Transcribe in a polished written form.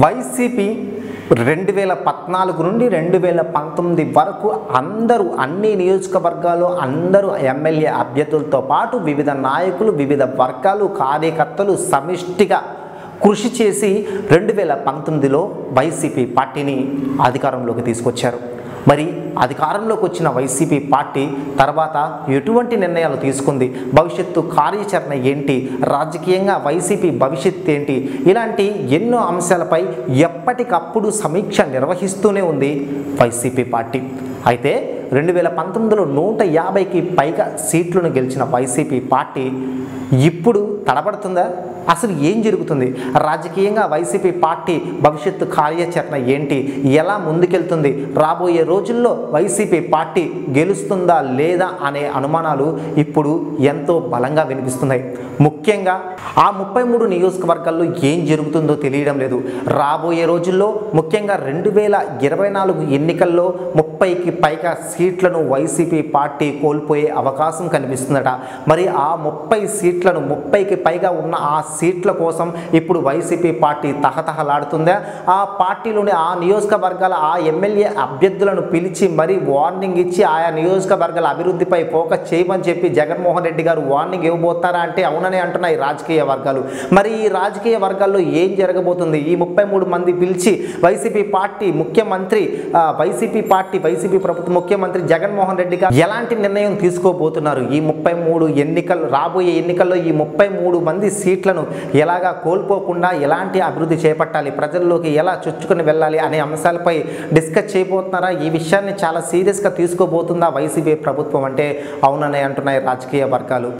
YCP 2014 నుండి 2019 వరకు అందరూ అన్ని నియోజకవర్గాల్లో అందరూ ఎమ్మెల్యే అభ్యర్థులతో పాటు వివిధ నాయకులు వివిధ వర్గాలు కార్యకర్తలు సమిష్టిగా కృషి చేసి 2019లో వైసీపీ పార్టీని అధికారంలోకి తీసుకొచ్చారు। మరి అధికారంలోకి వచ్చిన వైసీపీ పార్టీ తర్వాత ఎటువంటి నిర్ణయాలు తీసుకుంది, భవిష్యత్తు కార్యచరణ ఏంటి, రాజకీయంగా వైసీపీ భవిష్యత్తు ఏంటి, ఇలాంటి ఎన్నో అంశాలపై ఎప్పటికప్పుడు సమీక్ష నిర్వహిస్తూనే ఉంది వైసీపీ పార్టీ। అయితే 2019లో 150కి పైగా సీట్లను గెలిచిన వైసీపీ పార్టీ ఇప్పుడు తడబడుతుందా, అసలు ఏం జరుగుతుంది, రాజకీయంగా వైసీపీ పార్టీ భవిష్యత్తు కార్యచరణ ఏంటి, ఎలా ముందుకెళ్తుంది, రాబోయే రోజుల్లో వైసీపీ పార్టీ గెలుస్తుందా లేదా అనే అనుమానాలు ఇప్పుడు ఎంతో బలంగా వినిపిస్తున్నాయి। ముఖ్యంగా ఆ 33 నియోజకవర్గాల్లో ఏం జరుగుతుందో తెలియడం లేదు। రాబోయే రోజుల్లో ముఖ్యంగా 2024 ఎన్నికల్లో 30కి పైగా సీట్లను వైసీపీ పార్టీ కోల్పోయే అవకాశం కనిపిస్తుందట। మరి ఆ 30 సీట్లను 30కి పైగా ఉన్న ఆ సీట్ల కోసం ఇప్పుడు వైసీపీ పార్టీ తహతహలాడుతుందా, ఆ పార్టీలోని ఆ నియోజకవర్గాల ఆ ఎమ్మెల్యే అభ్యర్థులను పిలిచి మరి వార్నింగ్ ఇచ్చి ఆయా నియోజకవర్గాల అభివృద్ధిపై ఫోకస్ చేయమని చెప్పి జగన్మోహన్ రెడ్డి గారు వార్నింగ్ ఇవ్వబోతారా అంటే అవునని అంటున్నాయి రాజకీయ వర్గాలు। మరి ఈ రాజకీయ వర్గాల్లో ఏం జరగబోతుంది, ఈ 33 మంది పిలిచి వైసీపీ పార్టీ ముఖ్యమంత్రి వైసీపీ ప్రభుత్వ ముఖ్యమంత్రి జగన్మోహన్ రెడ్డి గారు ఎలాంటి నిర్ణయం తీసుకోబోతున్నారు, ఈ 33 ఎన్నికలు రాబోయే ఎన్నికల్లో ఈ 33 మంది సీట్ల ఎలాగా కోల్పోకుండా ఎలాంటి అభివృద్ధి చేపట్టాలి, ప్రజల్లోకి ఎలా చొచ్చుకుని వెళ్ళాలి అనే అంశాలపై డిస్కస్ చేయబోతున్నారా, ఈ విషయాన్ని చాలా సీరియస్గా తీసుకోబోతుందా వైసీపీ ప్రభుత్వం అంటే అవునని అంటున్నాయి రాజకీయ వర్గాలు।